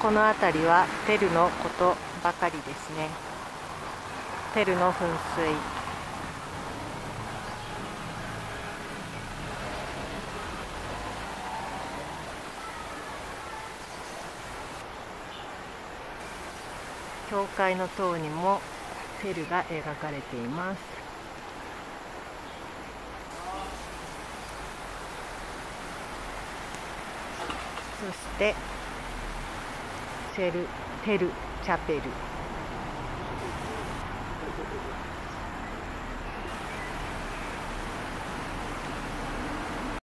この辺りはテルのことばかりですね。テルの噴水。教会の塔にもテルが描かれています。そしてテルチャペル。